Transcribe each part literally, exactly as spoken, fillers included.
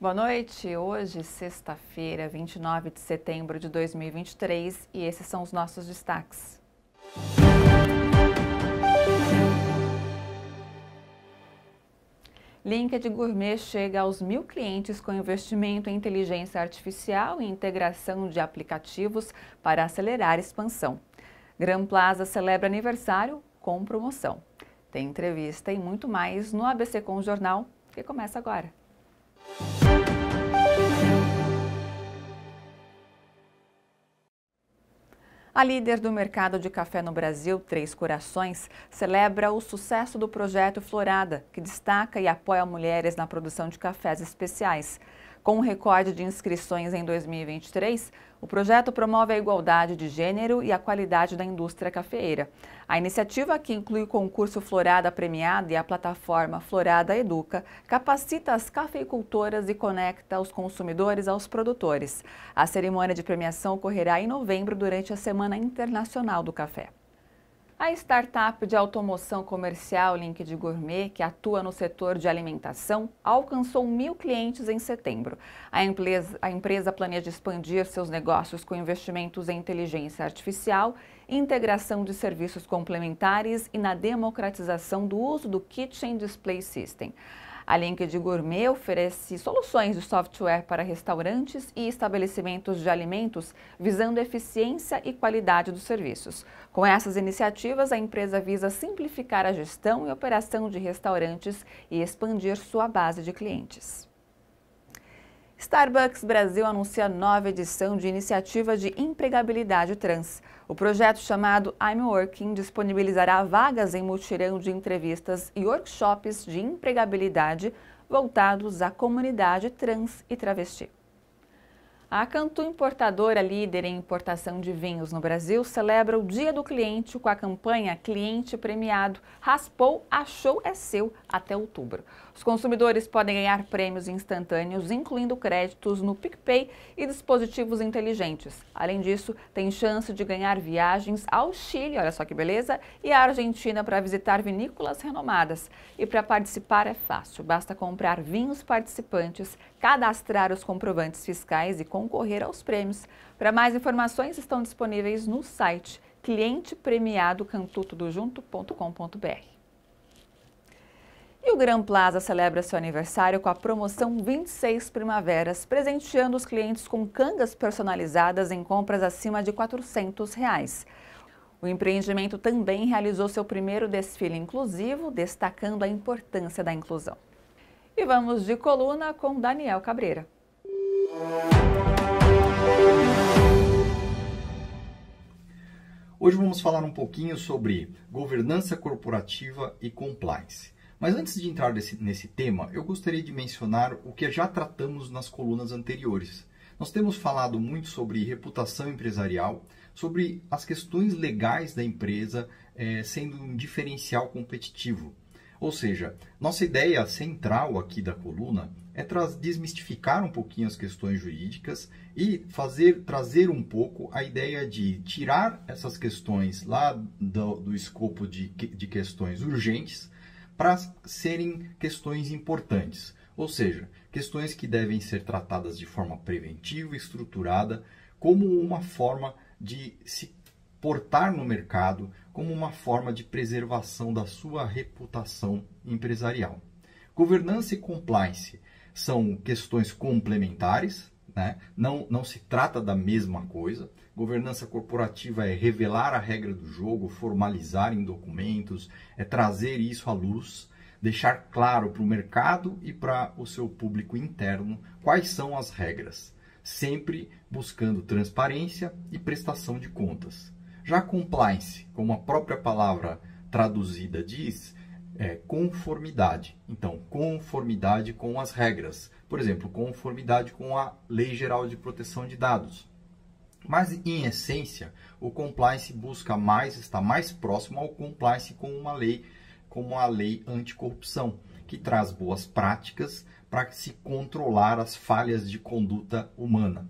Boa noite, hoje sexta-feira, vinte e nove de setembro de dois mil e vinte e três, e esses são os nossos destaques. Linked Gourmet chega aos mil clientes com investimento em inteligência artificial e integração de aplicativos para acelerar a expansão. Grand Plaza celebra aniversário com promoção. Tem entrevista e muito mais no A B C com o Jornal, que começa agora. A líder do mercado de café no Brasil, Três Corações, celebra o sucesso do projeto Florada, que destaca e apoia mulheres na produção de cafés especiais. Com um recorde de inscrições em dois mil e vinte e três, o projeto promove a igualdade de gênero e a qualidade da indústria cafeeira. A iniciativa, que inclui o concurso Florada Premiada e a plataforma Florada Educa, capacita as cafeicultoras e conecta os consumidores aos produtores. A cerimônia de premiação ocorrerá em novembro, durante a Semana Internacional do Café. A startup de automoção comercial Linked Gourmet, que atua no setor de alimentação, alcançou mil clientes em setembro. A empresa, a empresa planeja expandir seus negócios com investimentos em inteligência artificial, integração de serviços complementares e na democratização do uso do Kitchen Display System. A Linked Gourmet oferece soluções de software para restaurantes e estabelecimentos de alimentos, visando eficiência e qualidade dos serviços. Com essas iniciativas, a empresa visa simplificar a gestão e operação de restaurantes e expandir sua base de clientes. Starbucks Brasil anuncia nova edição de iniciativa de empregabilidade trans. O projeto, chamado I'm Working, disponibilizará vagas em mutirão de entrevistas e workshops de empregabilidade voltados à comunidade trans e travesti. A Cantu Importadora, líder em importação de vinhos no Brasil, celebra o Dia do Cliente com a campanha Cliente Premiado. Raspou, achou, é seu, até outubro. Os consumidores podem ganhar prêmios instantâneos, incluindo créditos no PicPay e dispositivos inteligentes. Além disso, tem chance de ganhar viagens ao Chile, olha só que beleza, e à Argentina para visitar vinícolas renomadas. E para participar é fácil, basta comprar vinhos participantes, cadastrar os comprovantes fiscais e concorrer aos prêmios. Para mais informações, estão disponíveis no site cliente premiado cantu tudo junto ponto com ponto br. E o Grand Plaza celebra seu aniversário com a promoção vinte e seis primaveras, presenteando os clientes com cangas personalizadas em compras acima de quatrocentos reais. O empreendimento também realizou seu primeiro desfile inclusivo, destacando a importância da inclusão. E vamos de coluna com Daniel Cabreira. Hoje vamos falar um pouquinho sobre governança corporativa e compliance. Mas antes de entrar desse, nesse tema, eu gostaria de mencionar o que já tratamos nas colunas anteriores. Nós temos falado muito sobre reputação empresarial, sobre as questões legais da empresa eh, sendo um diferencial competitivo. Ou seja, nossa ideia central aqui da coluna é desmistificar um pouquinho as questões jurídicas e fazer, trazer um pouco a ideia de tirar essas questões lá do, do escopo de, de questões urgentes para serem questões importantes. Ou seja, questões que devem ser tratadas de forma preventiva e estruturada, como uma forma de se portar no mercado, como uma forma de preservação da sua reputação empresarial. Governança e compliance são questões complementares, né? não, não se trata da mesma coisa. Governança corporativa é revelar a regra do jogo, formalizar em documentos, é trazer isso à luz, deixar claro para o mercado e para o seu público interno quais são as regras, sempre buscando transparência e prestação de contas. Já compliance, como a própria palavra traduzida diz, é conformidade. Então, conformidade com as regras. Por exemplo, conformidade com a Lei Geral de Proteção de Dados. Mas, em essência, o compliance busca mais, está mais próximo ao compliance com uma lei, como a Lei Anticorrupção, que traz boas práticas para se controlar as falhas de conduta humana.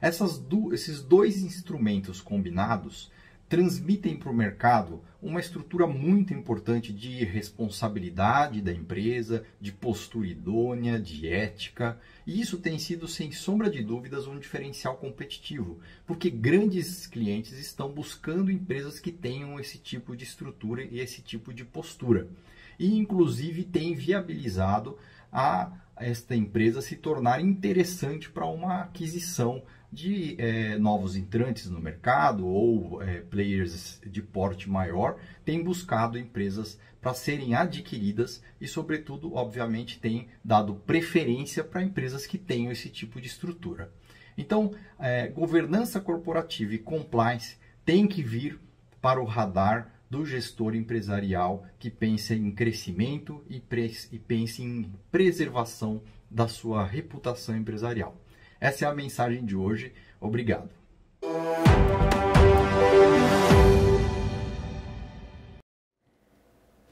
Essas do, esses dois instrumentos combinados transmitem para o mercado uma estrutura muito importante de responsabilidade da empresa, de postura idônea, de ética. E isso tem sido, sem sombra de dúvidas, um diferencial competitivo, porque grandes clientes estão buscando empresas que tenham esse tipo de estrutura e esse tipo de postura. E, inclusive, tem viabilizado a esta empresa se tornar interessante para uma aquisição de é, novos entrantes no mercado ou é, players de porte maior, tem buscado empresas para serem adquiridas e, sobretudo, obviamente, tem dado preferência para empresas que tenham esse tipo de estrutura. Então, é, governança corporativa e compliance tem que vir para o radar do gestor empresarial que pensa em crescimento e, e pensa em preservação da sua reputação empresarial. Essa é a mensagem de hoje. Obrigado.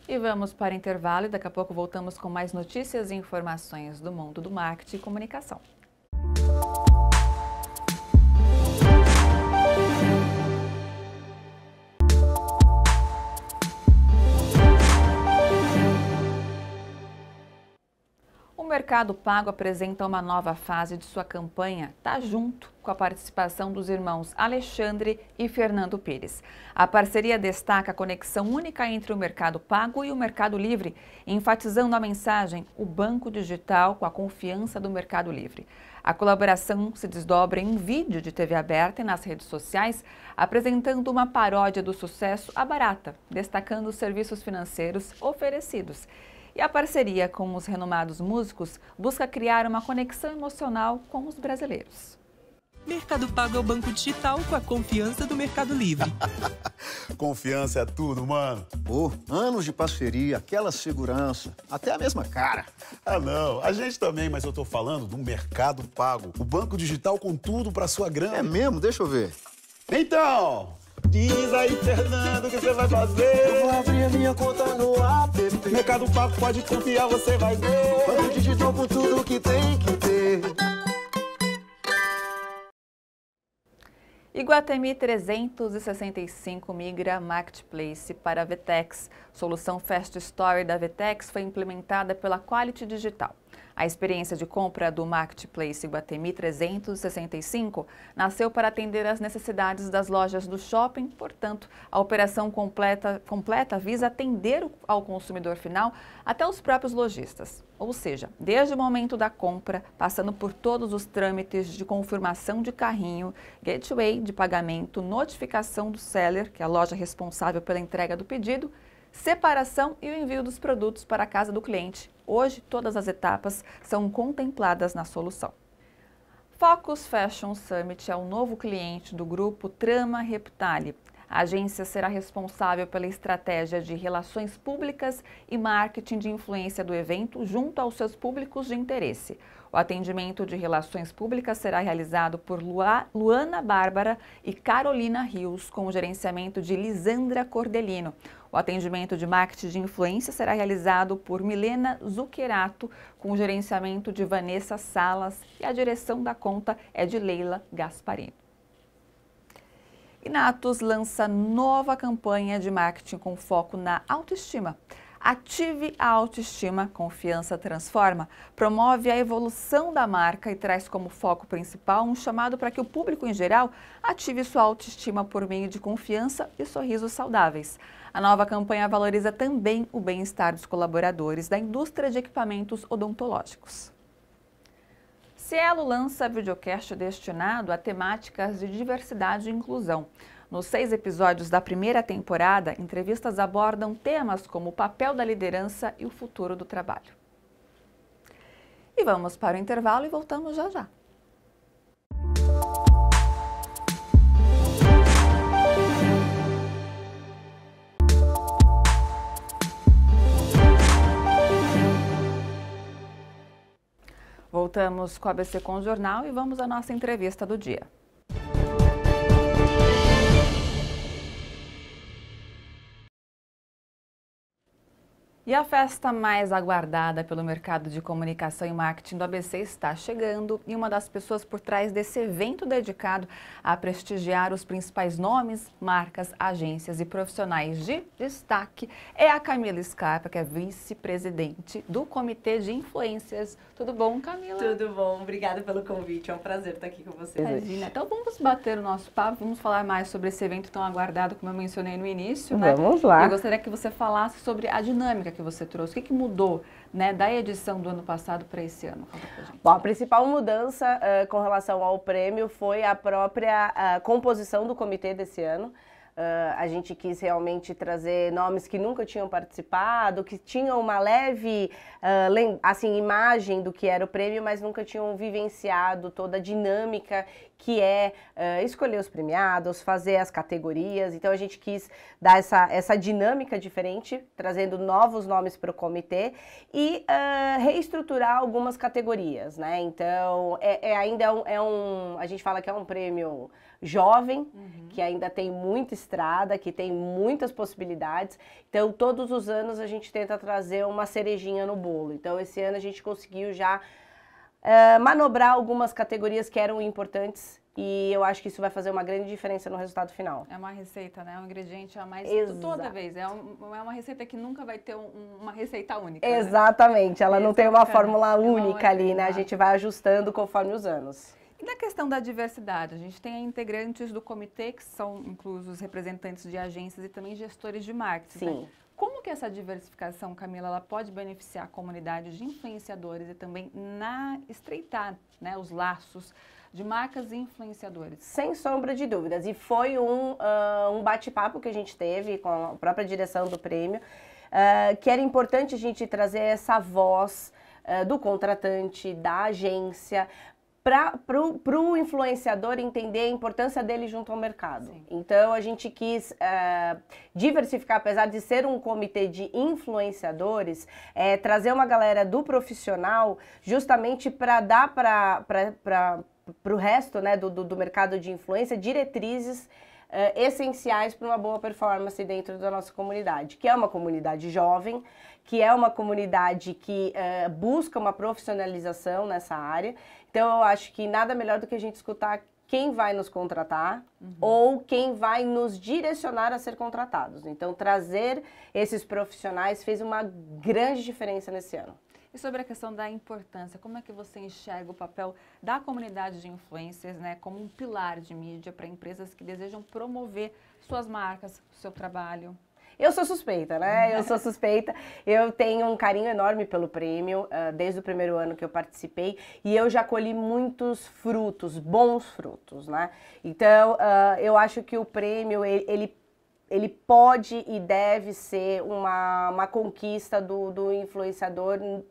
E vamos para o intervalo e daqui a pouco voltamos com mais notícias e informações do mundo do marketing e comunicação. O Mercado Pago apresenta uma nova fase de sua campanha Tá Junto, com a participação dos irmãos Alexandre e Fernando Pires. A parceria destaca a conexão única entre o Mercado Pago e o Mercado Livre, enfatizando a mensagem O Banco Digital com a confiança do Mercado Livre. A colaboração se desdobra em um vídeo de T V aberta e nas redes sociais, apresentando uma paródia do sucesso A Barata, destacando os serviços financeiros oferecidos. E a parceria com os renomados músicos busca criar uma conexão emocional com os brasileiros. Mercado Pago é o banco digital com a confiança do Mercado Livre. Confiança é tudo, mano. Pô, anos de parceria, aquela segurança, até a mesma cara. Ah, não, a gente também, mas eu tô falando do Mercado Pago. O banco digital com tudo pra sua grana. É mesmo? Deixa eu ver. Então... Diz aí, Fernando, o que você vai fazer? Eu vou abrir a minha conta no app. Mercado Pago pode confiar, você vai ver. Banco digital com tudo que tem que ter. Iguatemi trezentos e sessenta e cinco migra Marketplace para a Vtex. Solução Fast Story da Vtex foi implementada pela Quality Digital. A experiência de compra do Marketplace Iguatemi trezentos e sessenta e cinco nasceu para atender às necessidades das lojas do shopping, portanto, a operação completa, completa visa atender ao consumidor final até os próprios lojistas. Ou seja, desde o momento da compra, passando por todos os trâmites de confirmação de carrinho, gateway de pagamento, notificação do seller, que é a loja responsável pela entrega do pedido, separação e o envio dos produtos para a casa do cliente. Hoje, todas as etapas são contempladas na solução. Focus Fashion Summit é o novo cliente do grupo Trama Reptali. A agência será responsável pela estratégia de relações públicas e marketing de influência do evento junto aos seus públicos de interesse. O atendimento de relações públicas será realizado por Luana Bárbara e Carolina Rios, com o gerenciamento de Lisandra Cordelino. O atendimento de marketing de influência será realizado por Milena Zuccherato, com o gerenciamento de Vanessa Salas e a direção da conta é de Leila Gasparini. Inatus lança nova campanha de marketing com foco na autoestima. Ative a autoestima, confiança transforma, promove a evolução da marca e traz como foco principal um chamado para que o público em geral ative sua autoestima por meio de confiança e sorrisos saudáveis. A nova campanha valoriza também o bem-estar dos colaboradores da indústria de equipamentos odontológicos. Cielo lança videocast destinado a temáticas de diversidade e inclusão. Nos seis episódios da primeira temporada, entrevistas abordam temas como o papel da liderança e o futuro do trabalho. E vamos para o intervalo e voltamos já já. Voltamos com a A B C com o Jornal e vamos à nossa entrevista do dia. E a festa mais aguardada pelo mercado de comunicação e marketing do A B C está chegando, e uma das pessoas por trás desse evento dedicado a prestigiar os principais nomes, marcas, agências e profissionais de destaque é a Camila Scarpa, que é vice-presidente do Comitê de Influências. Tudo bom, Camila? Tudo bom, obrigada pelo convite, é um prazer estar aqui com vocês. Imagina. Então vamos bater o nosso papo, vamos falar mais sobre esse evento tão aguardado, como eu mencionei no início, né? Vamos lá. Eu gostaria que você falasse sobre a dinâmica que você trouxe, o que, que mudou, né, da edição do ano passado para esse ano? Bom, a principal mudança uh, com relação ao prêmio foi a própria uh, composição do comitê desse ano. Uh, a gente quis realmente trazer nomes que nunca tinham participado, que tinham uma leve uh, assim, imagem do que era o prêmio, mas nunca tinham vivenciado toda a dinâmica que é uh, escolher os premiados, fazer as categorias. Então a gente quis dar essa, essa dinâmica diferente, trazendo novos nomes para o comitê e uh, reestruturar algumas categorias, né? Então é, é ainda é um, é um, a gente fala que é um prêmio jovem, uhum, que ainda tem muita estrada, que tem muitas possibilidades. Então, todos os anos a gente tenta trazer uma cerejinha no bolo. Então, esse ano a gente conseguiu já uh, manobrar algumas categorias que eram importantes, e eu acho que isso vai fazer uma grande diferença no resultado final. É uma receita, né? Um ingrediente a mais. Exato. Toda vez. É, um, é uma receita que nunca vai ter um, uma receita única. Exatamente. Né? Ela não tem uma fórmula única ali, né? A gente vai ajustando conforme os anos. E na questão da diversidade, a gente tem integrantes do comitê que são inclusos representantes de agências e também gestores de marketing. Sim. Né? Como que essa diversificação, Camila, ela pode beneficiar a comunidade de influenciadores e também na estreitar, né, os laços de marcas e influenciadores? Sem sombra de dúvidas. E foi um, uh, um bate-papo que a gente teve com a própria direção do prêmio, uh, que era importante a gente trazer essa voz uh, do contratante, da agência, para o influenciador entender a importância dele junto ao mercado. Sim. Então, a gente quis uh, diversificar, apesar de ser um comitê de influenciadores, é, trazer uma galera do profissional justamente para dar para o resto, né, do, do, do mercado de influência diretrizes uh, essenciais para uma boa performance dentro da nossa comunidade, que é uma comunidade jovem, que é uma comunidade que uh, busca uma profissionalização nessa área. Então, eu acho que nada melhor do que a gente escutar quem vai nos contratar, uhum, ou quem vai nos direcionar a ser contratados. Então, trazer esses profissionais fez uma grande diferença nesse ano. E sobre a questão da importância, como é que você enxerga o papel da comunidade de influencers, né, como um pilar de mídia para empresas que desejam promover suas marcas, seu trabalho? Eu sou suspeita, né? Eu sou suspeita. Eu tenho um carinho enorme pelo prêmio, uh, desde o primeiro ano que eu participei, e eu já colhi muitos frutos, bons frutos, né? Então, uh, eu acho que o prêmio, ele, ele, ele pode e deve ser uma, uma conquista do, do influenciador uh,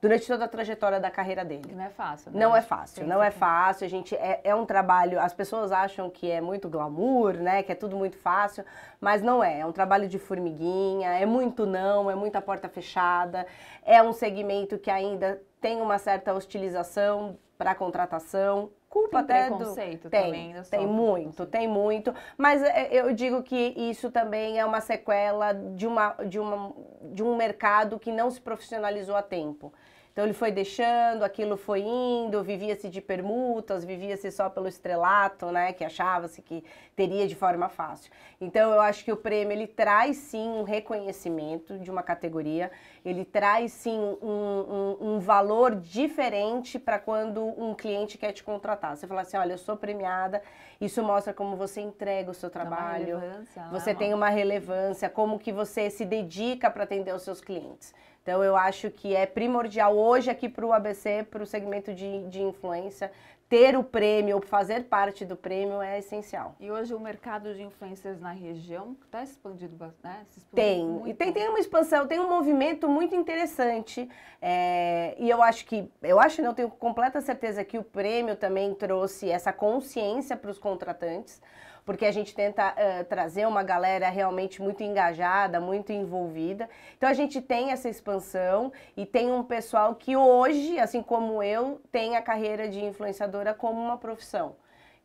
durante toda a trajetória da carreira dele. Não é fácil, né? Não é fácil, não é fácil. A gente, é, é um trabalho, as pessoas acham que é muito glamour, né? Que é tudo muito fácil. Mas não é, é um trabalho de formiguinha, é muito não, é muita porta fechada, é um segmento que ainda tem uma certa hostilização para a contratação, culpa tem até preconceito do... também. Tem, tem muito, tem muito, mas eu digo que isso também é uma sequela de, uma, de, uma, de um mercado que não se profissionalizou a tempo. Então ele foi deixando, aquilo foi indo, vivia-se de permutas, vivia-se só pelo estrelato, né, que achava-se que teria de forma fácil. Então eu acho que o prêmio, ele traz sim um reconhecimento de uma categoria, ele traz sim um, um, um valor diferente para quando um cliente quer te contratar. Você fala assim, olha, eu sou premiada, isso mostra como você entrega o seu trabalho, você tem uma relevância, como que você se dedica para atender os seus clientes. Então, eu acho que é primordial hoje aqui para o A B C, para o segmento de, de influência, ter o prêmio ou fazer parte do prêmio é essencial. E hoje o mercado de influencers na região está expandido bastante, né? Se expandiu tem, muito. E tem, tem uma expansão, tem um movimento muito interessante. É, e eu acho que, eu acho, não, tenho completa certeza que o prêmio também trouxe essa consciência para os contratantes, porque a gente tenta uh, trazer uma galera realmente muito engajada, muito envolvida. Então a gente tem essa expansão e tem um pessoal que hoje, assim como eu, tem a carreira de influenciadora como uma profissão.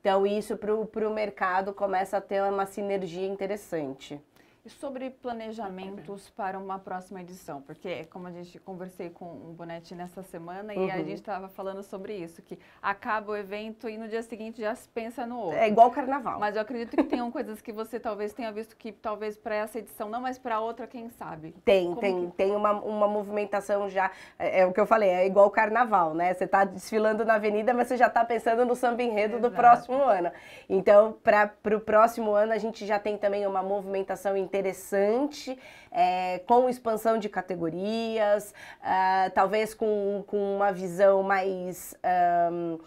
Então isso para o mercado começa a ter uma sinergia interessante. E sobre planejamentos para uma próxima edição, porque como a gente conversei com o Bonetti nessa semana, uhum. e a gente estava falando sobre isso, que acaba o evento e no dia seguinte já se pensa no outro. É igual o carnaval. Mas eu acredito que tenham coisas que você talvez tenha visto que talvez para essa edição não, mas para outra, quem sabe? Tem, como tem, que... tem uma, uma movimentação já, é, é o que eu falei, é igual o carnaval, né? Você está desfilando na avenida, mas você já está pensando no samba enredo do próximo ano. Então, para o próximo ano, a gente já tem também uma movimentação em interessante, é, com expansão de categorias, uh, talvez com, com uma visão mais um,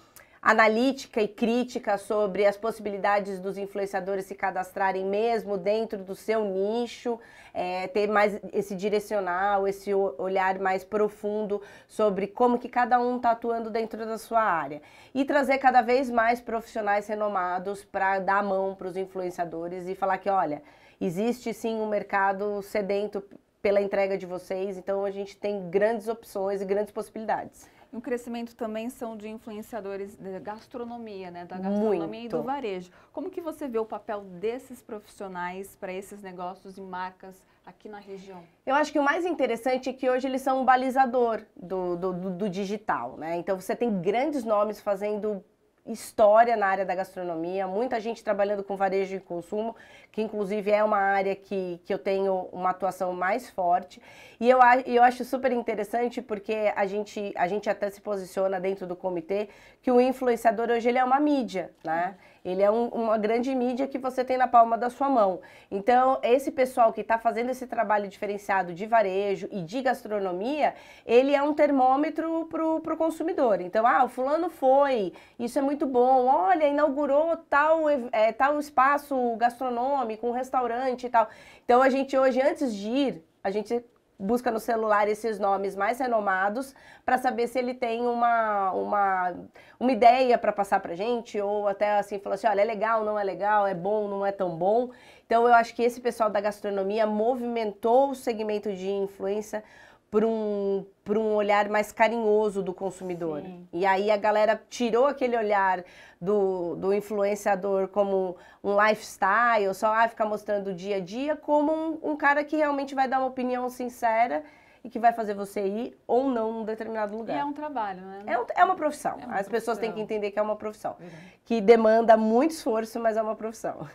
analítica e crítica sobre as possibilidades dos influenciadores se cadastrarem mesmo dentro do seu nicho, é, ter mais esse direcional, esse olhar mais profundo sobre como que cada um está atuando dentro da sua área. E trazer cada vez mais profissionais renomados para dar a mão para os influenciadores e falar que, olha... Existe sim um mercado sedento pela entrega de vocês, então a gente tem grandes opções e grandes possibilidades. E um crescimento também são de influenciadores da gastronomia, né? Da gastronomia Muito. E do varejo. Como que você vê o papel desses profissionais para esses negócios e marcas aqui na região? Eu acho que o mais interessante é que hoje eles são um balizador do, do, do, do digital, né? Então você tem grandes nomes fazendo... história na área da gastronomia, muita gente trabalhando com varejo e consumo, que inclusive é uma área que, que eu tenho uma atuação mais forte. E eu, eu acho super interessante porque a gente, a gente até se posiciona dentro do comitê que o influenciador hoje ele é uma mídia, né? Ele é um, uma grande mídia que você tem na palma da sua mão. Então, esse pessoal que está fazendo esse trabalho diferenciado de varejo e de gastronomia, ele é um termômetro para o consumidor. Então, ah, o fulano foi, isso é muito bom, olha, inaugurou tal, é, tal espaço gastronômico, um restaurante e tal. Então, a gente hoje, antes de ir, a gente... busca no celular esses nomes mais renomados para saber se ele tem uma, uma, uma ideia para passar para gente ou até assim, falar assim, olha, é legal, não é legal, é bom, não é tão bom. Então eu acho que esse pessoal da gastronomia movimentou o segmento de influência para um, para um olhar mais carinhoso do consumidor. Sim. E aí a galera tirou aquele olhar do, do influenciador como um lifestyle, só ah, ficar mostrando o dia a dia, como um, um cara que realmente vai dar uma opinião sincera e que vai fazer você ir ou não num determinado lugar. E é um trabalho, né? É, um, é uma profissão. É uma As profissão. pessoas têm que entender que é uma profissão, uhum. que demanda muito esforço, mas é uma profissão.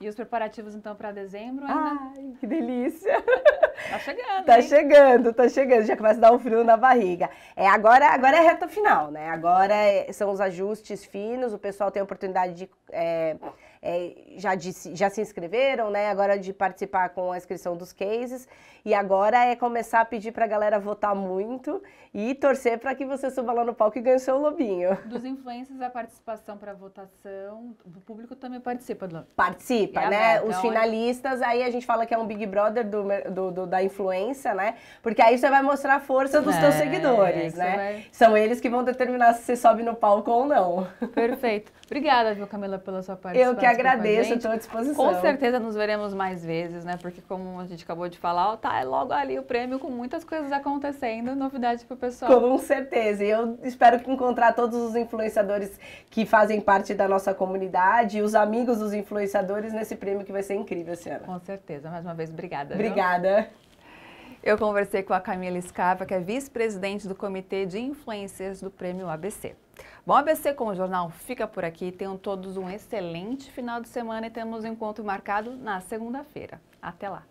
E os preparativos, então, para dezembro ainda... Ai, que delícia! Tá chegando, Tá hein? chegando, tá chegando. Já começa a dar um frio na barriga. É, agora, agora é reta final, né? Agora é, são os ajustes finos, o pessoal tem a oportunidade de... É, é, já, de, já se inscreveram, né? Agora de participar com a inscrição dos cases. E agora é começar a pedir para a galera votar muito e torcer para que você suba lá no palco e ganhe o seu lobinho. Dos influencers, a participação para votação, o público também participa, Lô? Participa, é né? Aberto, Os finalistas, é... aí a gente fala que é um Big Brother do, do, do, da influência, né? Porque aí você vai mostrar a força dos é, seus seguidores, é, né? Vai... São eles que vão determinar se você sobe no palco ou não. Perfeito. Obrigada, viu, Camila, pela sua participação. Eu que agradeço, estou à disposição. Com certeza nos veremos mais vezes, né? Porque como a gente acabou de falar, tá logo ali o prêmio com muitas coisas acontecendo, novidade pro pessoal. Com certeza. E eu espero encontrar todos os influenciadores que fazem parte da nossa comunidade e os amigos dos influenciadores nesse prêmio que vai ser incrível, senhora. Com certeza. Mais uma vez, obrigada. Obrigada. Viu? Eu conversei com a Camila Scarpa, que é vice-presidente do Comitê de Influencers do Prêmio A B C. Bom, A B C com o Jornal fica por aqui. Tenham todos um excelente final de semana e temos um encontro marcado na segunda-feira. Até lá!